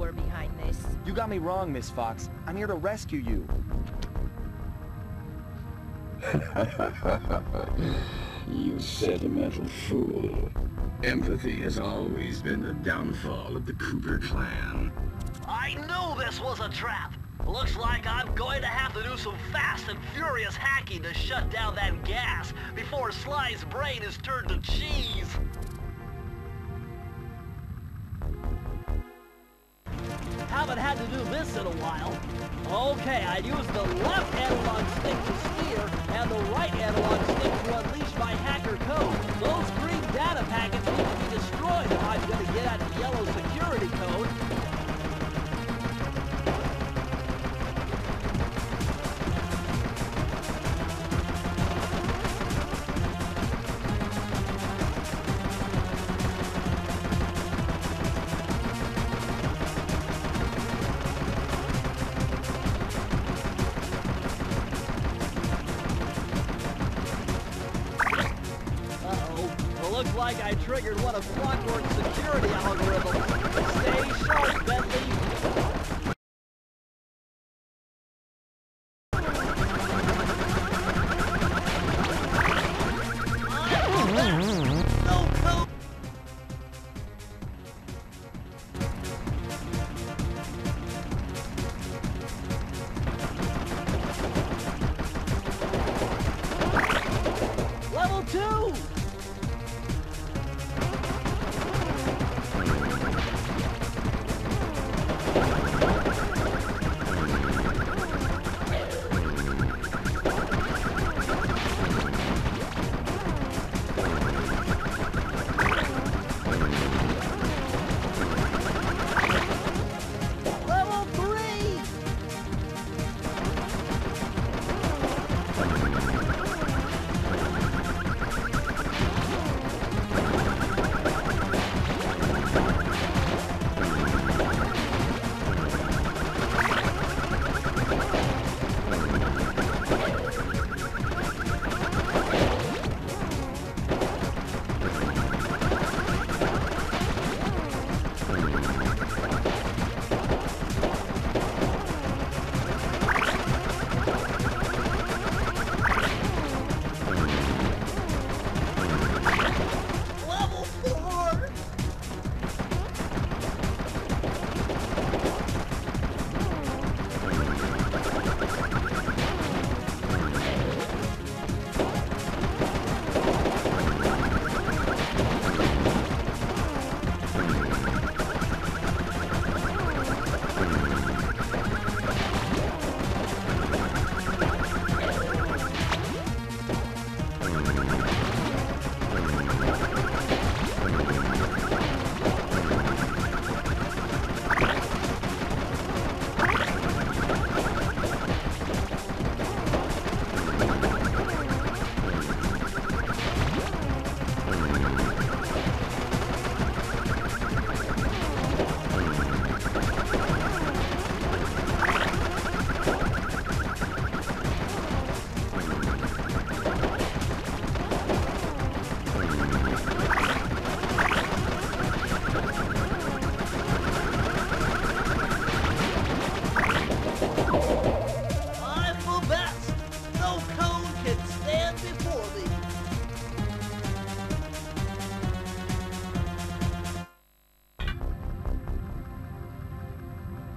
were behind this. You got me wrong, Miss Fox. I'm here to rescue you. You sentimental fool. Empathy has always been the downfall of the Cooper clan. I knew this was a trap. Looks like I'm going to have to do some fast and furious hacking to shut down that gas before Sly's brain is turned to cheese. Haven't had to do this in a while. Okay, I used the left analog stick to steer and the right analog stick to unleash my hacker code. Those green data packets need to be destroyed if I'm going to get at the yellow security code. Like I triggered one of Clockwerk's security algorithms. Stay sharp, Bentley.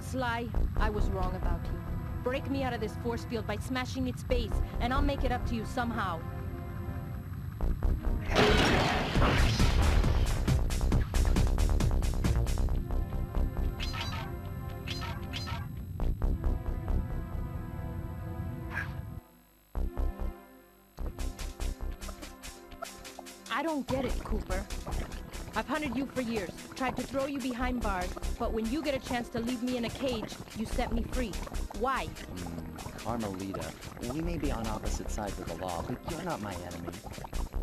Sly, I was wrong about you. Break me out of this force field by smashing its base, and I'll make it up to you somehow. I don't get it, Cooper. I've hunted you for years, tried to throw you behind bars, but when you get a chance to leave me in a cage, you set me free. Why? Carmelita, we may be on opposite sides of the law, but you're not my enemy.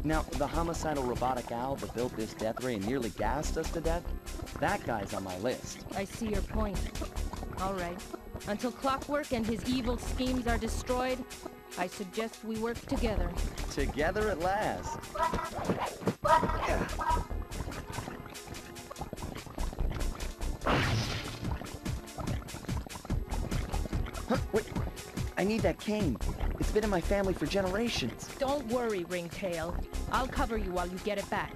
Now, the homicidal robotic owl that built this death ray and nearly gassed us to death, that guy's on my list. I see your point. All right. Until Clockwerk and his evil schemes are destroyed, I suggest we work together. Together at last. Yeah. Wait, I need that cane. It's been in my family for generations. Don't worry, Ringtail. I'll cover you while you get it back.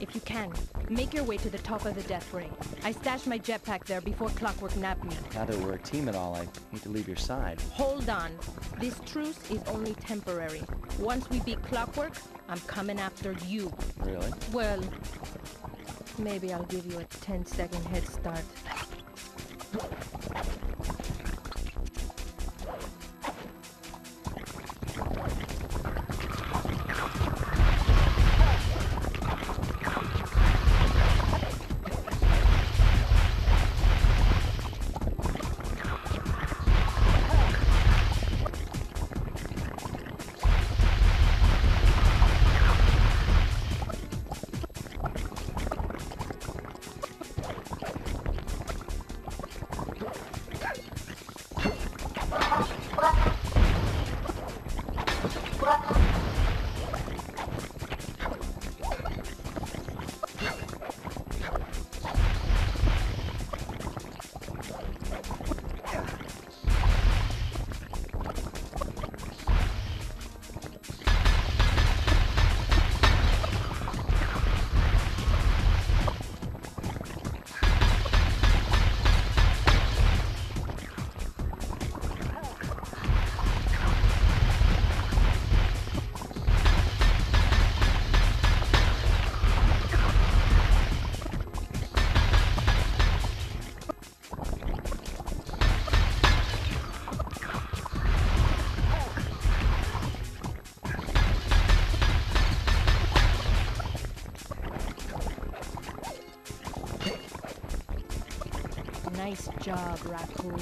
If you can, make your way to the top of the death ring. I stashed my jetpack there before Clockwerk nabbed me. Now that we're a team and all, I need to leave your side. Hold on. This truce is only temporary. Once we beat Clockwerk, I'm coming after you. Really? Well, maybe I'll give you a 10-second head start. Nice job, raccoon.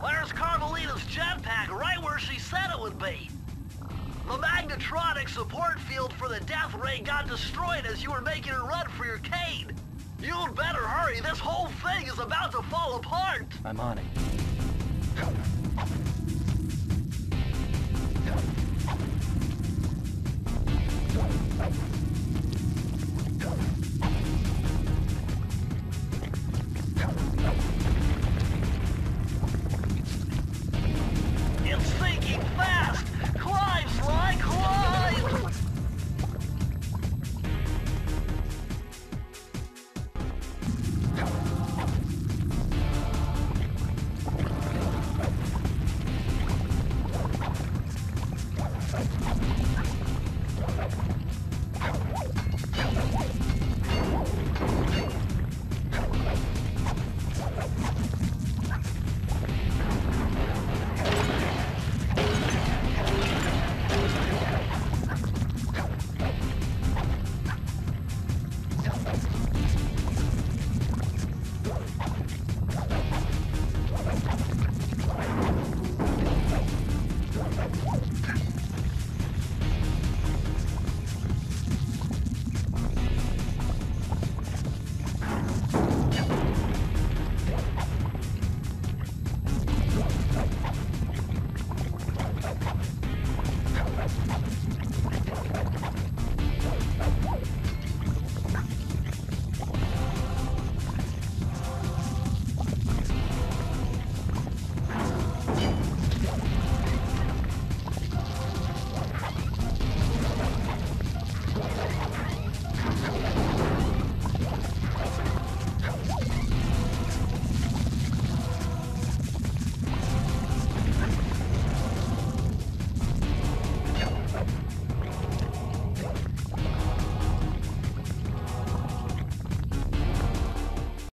Where's Carmelita's jetpack? Right where she said it would be. The magnetronic support field for the death ray got destroyed as you were making a run for your cane. You'd better hurry. This whole thing is about to fall apart. I'm on it.